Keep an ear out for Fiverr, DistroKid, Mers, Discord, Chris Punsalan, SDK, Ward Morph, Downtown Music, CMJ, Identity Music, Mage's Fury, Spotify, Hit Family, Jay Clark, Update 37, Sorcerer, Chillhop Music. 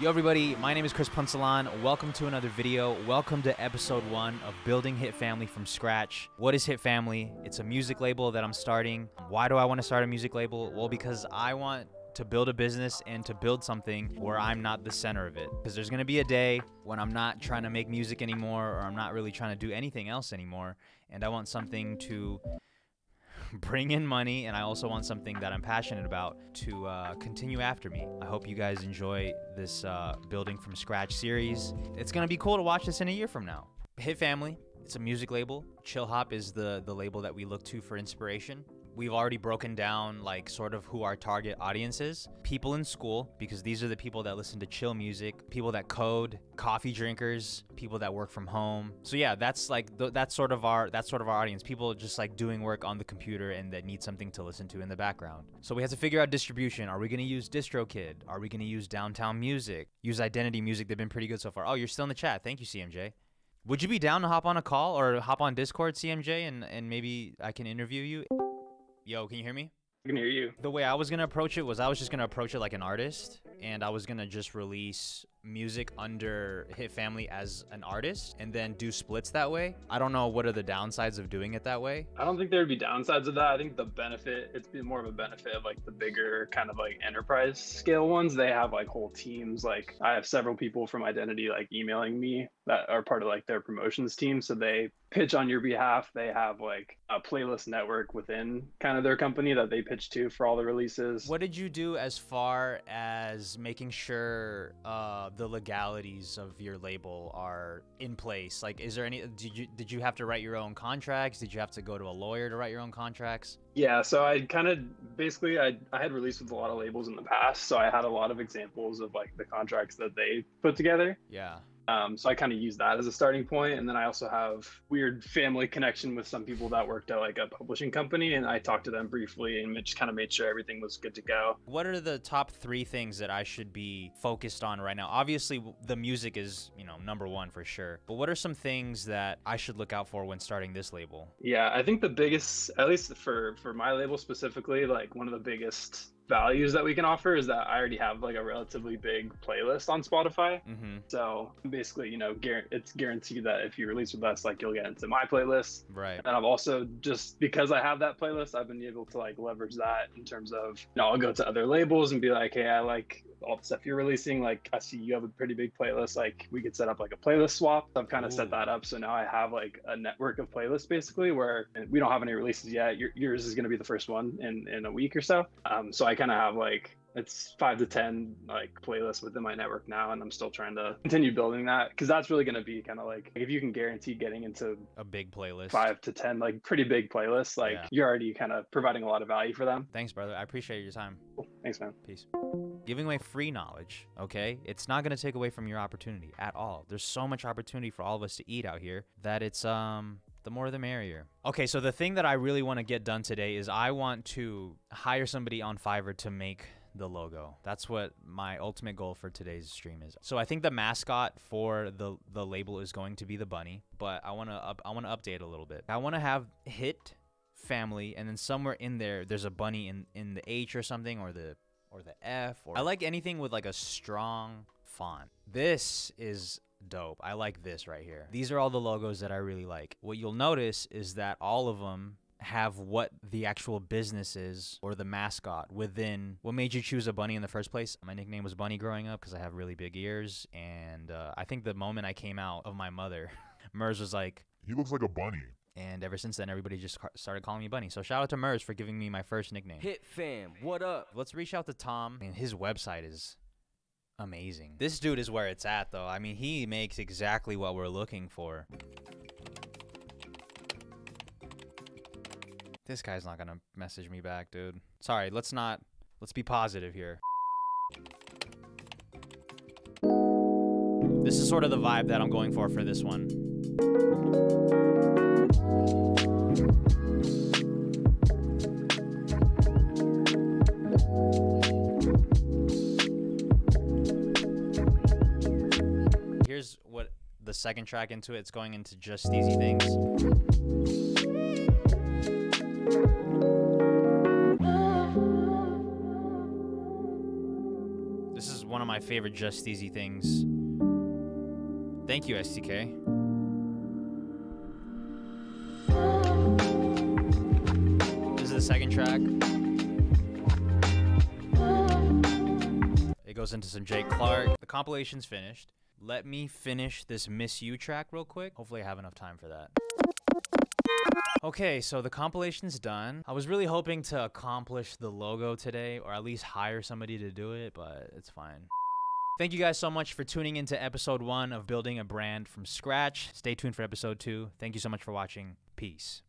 Yo everybody, my name is Chris Punsalan. Welcome to another video. Welcome to episode 1 of Building Hit Family from Scratch. What is Hit Family? It's a music label that I'm starting. Why do I want to start a music label? Well, because I want to build a business and to build something where I'm not the center of it. Because there's gonna be a day when I'm not trying to make music anymore, or I'm not really trying to do anything else anymore. And I want something to bring in money, and I also want something that I'm passionate about to continue after me. I hope you guys enjoy this Building from Scratch series. It's gonna be cool to watch this in a year from now. Hit Family, it's a music label. Chillhop is the label that we look to for inspiration. We've already broken down like sort of who our target audience is. People in school, because these are the people that listen to chill music, people that code, coffee drinkers, people that work from home. So yeah, that's sort of our audience. People just like doing work on the computer and that need something to listen to in the background. So we have to figure out distribution. Are we gonna use DistroKid? Are we gonna use Downtown Music? Use Identity Music, they've been pretty good so far. Oh, you're still in the chat, thank you CMJ. Would you be down to hop on a call or hop on Discord, CMJ, and maybe I can interview you? Yo, can you hear me? I can hear you. The way I was gonna approach it was I was just gonna approach it like an artist, and I was gonna just release music under Hit Family as an artist and then do splits that way. I don't know what are the downsides of doing it that way. I don't think there'd be downsides of that. I think the benefit, it's been more of a benefit of like the bigger kind of like enterprise scale ones. They have like whole teams. Like I have several people from Identity like emailing me that are part of like their promotions team. So they pitch on your behalf. They have like a playlist network within kind of their company that they pitch to for all the releases. What did you do as far as making sure the legalities of your label are in place? Like, is there any, did you have to write your own contracts? Did you have to go to a lawyer to write your own contracts? Yeah, so I kind of basically I had released with a lot of labels in the past, so I had a lot of examples of like the contracts that they put together. Yeah. So I kind of use that as a starting point. And then I also have weird family connection with some people that worked at like a publishing company, and I talked to them briefly and just kind of made sure everything was good to go. What are the top 3 things that I should be focused on right now? Obviously the music is, you know, number 1 for sure, but what are some things that I should look out for when starting this label? Yeah, I think the biggest, at least for my label specifically, like one of the biggest values that we can offer is that I already have like a relatively big playlist on Spotify. Mm-hmm. So basically, you know, it's guaranteed that if you release with us, like you'll get into my playlist. Right. And I've also, just because I have that playlist, I've been able to like leverage that in terms of, you know, I'll go to other labels and be like, hey, I like all the stuff you're releasing. Like I see you have a pretty big playlist. Like we could set up like a playlist swap. I've kind of set that up. So now I have like a network of playlists basically where we don't have any releases yet. Yours is going to be the first one in a week or so. So I kind of have like, it's 5 to 10 like playlists within my network now, and I'm still trying to continue building that, because that's really going to be kind of like, if you can guarantee getting into a big playlist, 5 to 10 like pretty big playlists, like yeah, you're already kind of providing a lot of value for them. Thanks brother, I appreciate your time. Cool. Thanks man, peace. Giving away free knowledge, okay? It's not going to take away from your opportunity at all. There's so much opportunity for all of us to eat out here that it's the more the merrier. Okay, so the thing that I really want to get done today is I want to hire somebody on Fiverr to make the logo. That's what my ultimate goal for today's stream is. So I think the mascot for the label is going to be the bunny, but I want to update a little bit. I want to have Hit Family, and then somewhere in there, there's a bunny in the H or something, or the F. Or I like anything with like a strong font. This is dope. I like this right here. These are all the logos that I really like. What you'll notice is that all of them have what the actual business is or the mascot within. What made you choose a bunny in the first place? My nickname was Bunny growing up because I have really big ears, and I think the moment I came out of my mother, Mers was like, he looks like a bunny. And ever since then, everybody just started calling me Bunny. So shout out to Mers for giving me my first nickname. Hit Fam, what up? Let's reach out to Tom. And his website is amazing. This dude is where it's at though. I mean, he makes exactly what we're looking for. This guy's not gonna message me back, dude. Sorry, let's be positive here. This is sort of the vibe that I'm going for this one. Here's what the second track into it. It's going into Just Easy Things. This is one of my my favorite Just Easy things. Thank you, SDK. This is the second track. It goes into some Jay Clark. The compilation's finished. Let me finish this Miss You track real quick. Hopefully I have enough time for that. Okay, so the compilation's done. I was really hoping to accomplish the logo today, or at least hire somebody to do it, but it's fine. Thank you guys so much for tuning into episode 1 of Building a Brand from Scratch. Stay tuned for episode 2. Thank you so much for watching. Peace.